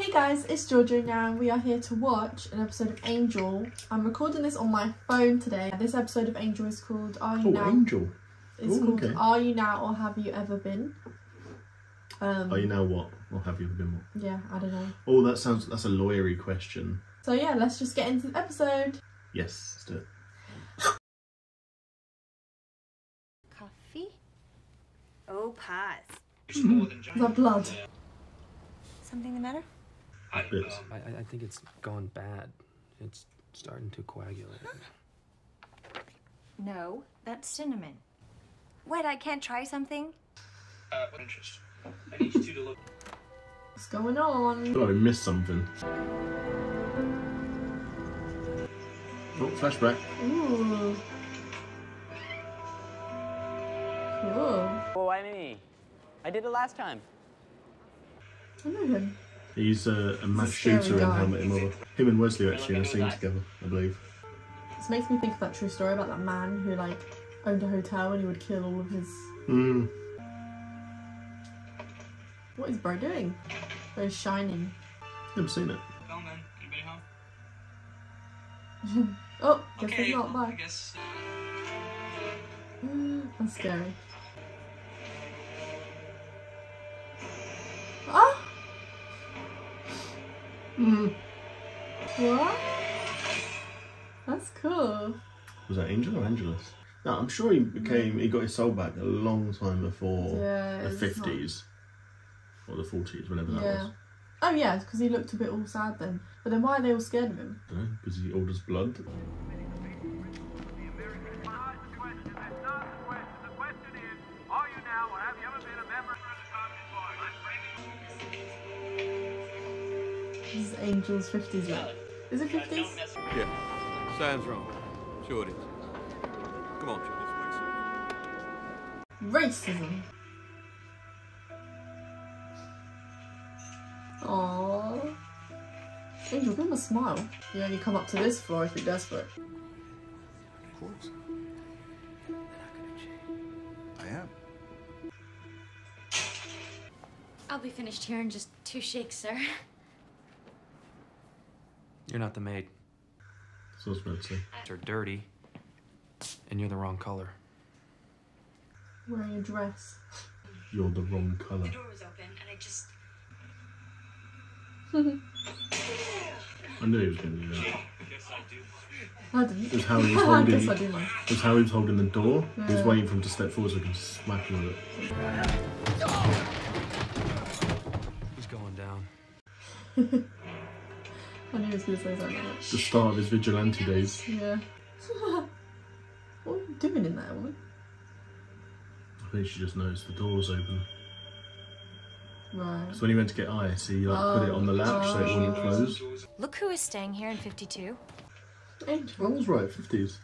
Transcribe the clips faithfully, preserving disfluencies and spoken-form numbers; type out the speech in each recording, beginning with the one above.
Hey guys, it's Georgia now and we are here to watch an episode of Angel. I'm recording this on my phone today. This episode of Angel is called Are You oh, Now? Angel. It's Ooh, called okay. Are You Now or Have You Ever Been? Um, Are you now what? Or have you ever been what? Yeah, I don't know. Oh, that sounds, that's a lawyery question. So yeah, let's just get into the episode. Yes, let's do it. Coffee? Oh, pause. The blood. Something the matter? I, I, I think it's gone bad. It's starting to coagulate. No, that's cinnamon. Wait, I can't try something? Uh, I need you two to look. What's going on? Oh, I missed something. Oh, flashback. Ooh. Cool. Well, why me? I did it last time. I know him. He's uh, a mass shooter and helmet immortal. Him and Wesley are actually in a scene together, I believe. This makes me think of that true story about that man who like owned a hotel and he would kill all of his... Mm. What is bro doing? Bro's shining. Never seen it. Well, man. Anybody home? Oh, guess okay, not. Well, bye. I guess... Mm, that's scary. Oh! Hmm. What? That's cool. Was that Angel or Angelus? No, I'm sure he became, he got his soul back a long time before yeah, the fifties. Not... Or the forties, whenever that yeah. was. Oh yeah, because he looked a bit all sad then. But then why are they all scared of him? I don't know, because he orders blood. This is Angel's fifties rap. Is it fifties? Yeah. Sounds wrong. Sure it is. Come on, Charles. Racism. Aww. Angel, give him a smile. You only come up to this floor if you're desperate. Of course. They're not gonna change. I am. I'll be finished here in just two shakes, sir. You're not the maid. So it's meant to. They're dirty, and you're the wrong color. Wearing a dress. You're the wrong color. The door was open, and I just. I knew he was going to do that. I didn't. It was how he was holding. I I it was how he was holding the door. Yeah. He was waiting for him to step forward so he could smack him with it. He's going down. I knew he was going to say something. The start of his vigilante days. Yeah. What are you doing in there, woman? I think she just noticed the door was open. Right. So when he went to get ice, he like oh, put it on the latch oh. so it wouldn't close. Look who is staying here in fifty-two. Angel. I was right, fifties.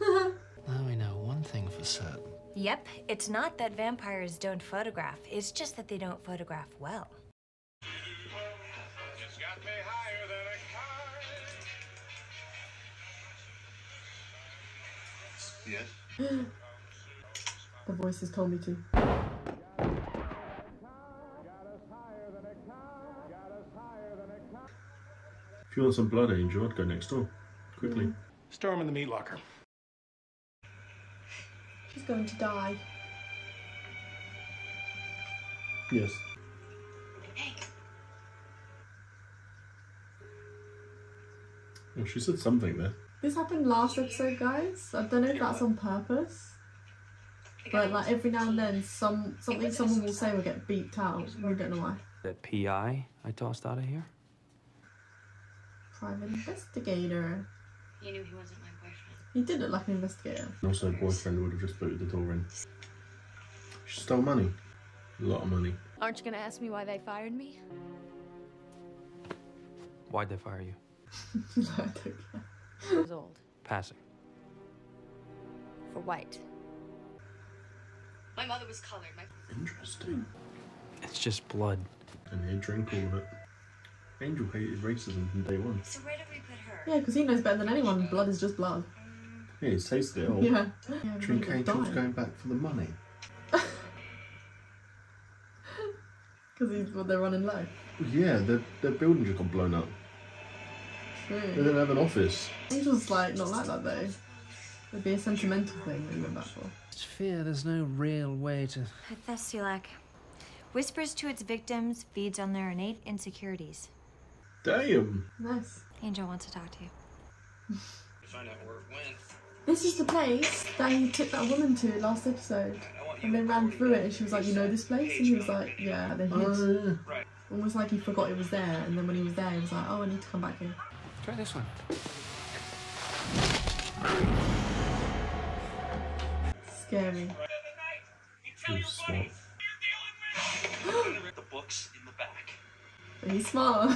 Now we know one thing for certain. Yep, it's not that vampires don't photograph. It's just that they don't photograph well. Yes. The voice has told me to. If you want some blood, Angel, I'd go next door. Quickly. Store him in the meat locker. She's going to die. Yes. Hey. Well, she said something there. This happened last episode, guys. I don't know if that's on purpose, but like every now and then, some something someone will say will get beeped out. We don't know why. That P I I tossed out of here. Private investigator. You knew he wasn't my boyfriend. He did look like an investigator. Also, boyfriend would have just booted the door in. She stole money, a lot of money. Aren't you gonna ask me why they fired me? Why'd they fire you? No, I don't care. Years old. Passing. For white. My mother was colored. My... Interesting. It's just blood. And he drank all of it. Angel hated racism from day one. So where did we put her? Yeah, because he knows better than anyone. Blood is just blood. Yeah, he's tasted it all. Yeah. yeah Drink Angel's going back for the money. Because well, they're running low. Yeah, their, their building just got blown up. True. They didn't have an office. Angel's like, not like that though. It'd be a sentimental thing we went back for. It's fear, there's no real way to... Pestilac whispers to its victims, feeds on their innate insecurities. Damn. Nice. Angel wants to talk to you. To find out where it went. This is the place that he took that woman to last episode. And then ran through it and she was like, you know this place? And he was like, yeah. And then he was uh, almost like he forgot it was there. And then when he was there, he was like, oh, I need to come back here. Try this one. Scary. The books in the back. He's smart. I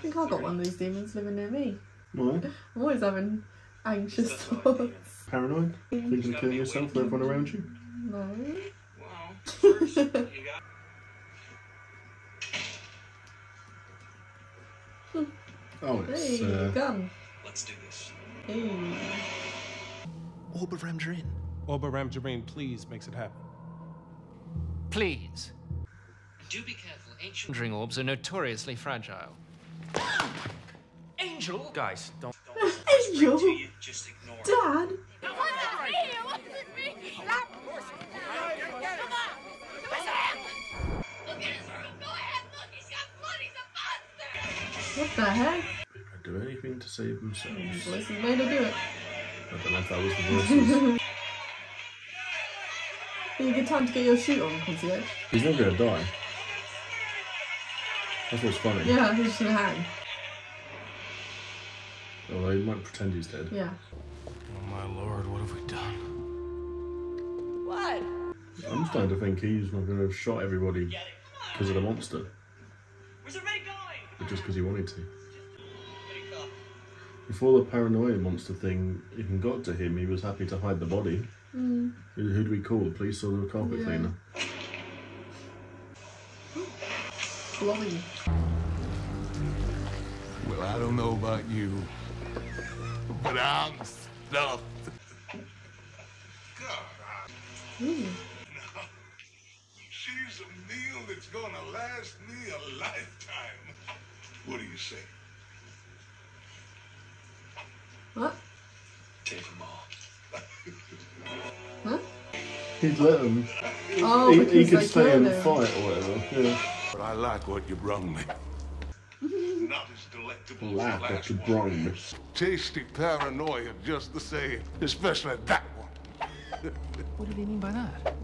think I've got one of these demons living near me. Why? I'm always having anxious thoughts. Paranoid? Thinking of killing yourself with everyone around you? No. Oh, it's hey, uh... gun. Let's do this. Hey. Orb of Ramdarin. Orb of Ramdarin, please, makes it happen. Please. Do be careful. Ancient ring orbs are notoriously fragile. Angel, guys, don't. Angel, just ignore. Dad. It wasn't me. It wasn't me. Stop. Look at his room. Go ahead. Look, he's got blood. He's a monster. What the heck? They can't do anything to save themselves. Voices made her do it. I don't know if that was the voices. Be a good time to get your shoot on, concierge. He's not gonna die. That's what's funny. Yeah, he's just gonna hang. Although he might pretend he's dead. Yeah. Oh my lord, what have we done? What? I'm starting to think he's not going to have shot everybody because of the monster. Where's everybody going? But just because he wanted to. Before the paranoia monster thing even got to him, he was happy to hide the body. Mm. Who, who do we call? The police or the carpet yeah. cleaner? Bloody. Well, I don't know about you. But I'm stuffed. God. Mm. Now, she's a meal that's gonna last me a lifetime. What do you say? What? Take them all. Huh? He'd let them. Oh, he, he could stay and fight or whatever. Yeah. But I like what you brung me. Not as delectable Lack as the last one. Tasty paranoia, just the same. Especially that one. What do they mean by that?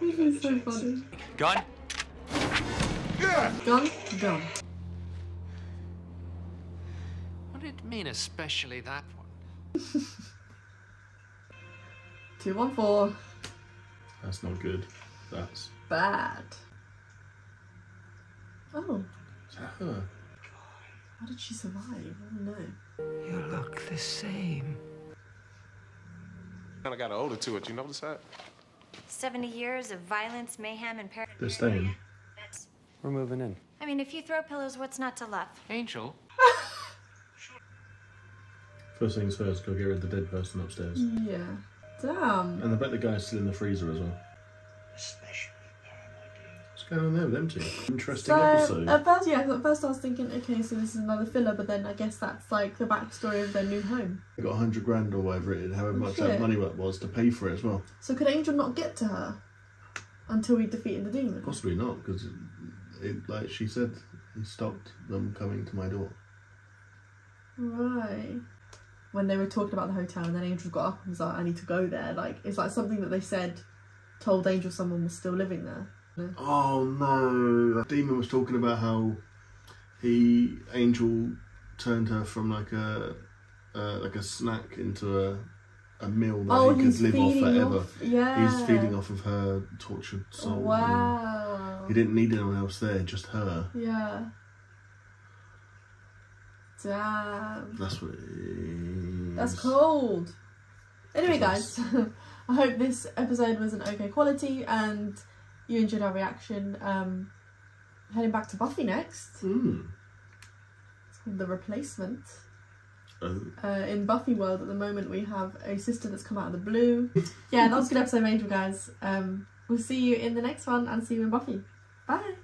This is so funny. Gun? Yeah! Gun? Gun. What did it mean, especially that one? two one four. That's not good. That's... bad. Oh. Huh. How did she survive? I don't know. You look the same. Kind of got older to it. You notice that? Seventy years of violence, mayhem, and paranoia. They're staying. We're moving in. I mean, if you throw pillows, what's not to love? Angel. First things first, go get rid of the dead person upstairs. Yeah. Damn. And I bet the guy's still in the freezer as well. Especially. Going on there with them two. Interesting so, episode. At first, yeah, at first I was thinking, okay, so this is another filler, but then I guess that's like the backstory of their new home. They got a hundred grand or whatever it is, however much that money was to pay for it as well. So could Angel not get to her until we defeated the demon? Possibly not, because it, it, like she said, he stopped them coming to my door. Right. When they were talking about the hotel, and then Angel got up and was like, I need to go there. Like it's like something that they said, told Angel someone was still living there. Oh no! The demon was talking about how he Angel turned her from like a uh, like a snack into a a meal that oh, he could live off forever. Off, yeah, he's feeding off of her tortured soul. Wow! He didn't need anyone else there, just her. Yeah. Damn. That's what it is. That's cold. Anyway, guys, I hope this episode was an okay quality and. You enjoyed our reaction. Um, heading back to Buffy next. Mm. It's called The Replacement. Oh. Uh, in Buffy world at the moment we have a sister that's come out of the blue. Yeah, that was a good episode of Angel, guys. Um, we'll see you in the next one and see you in Buffy. Bye!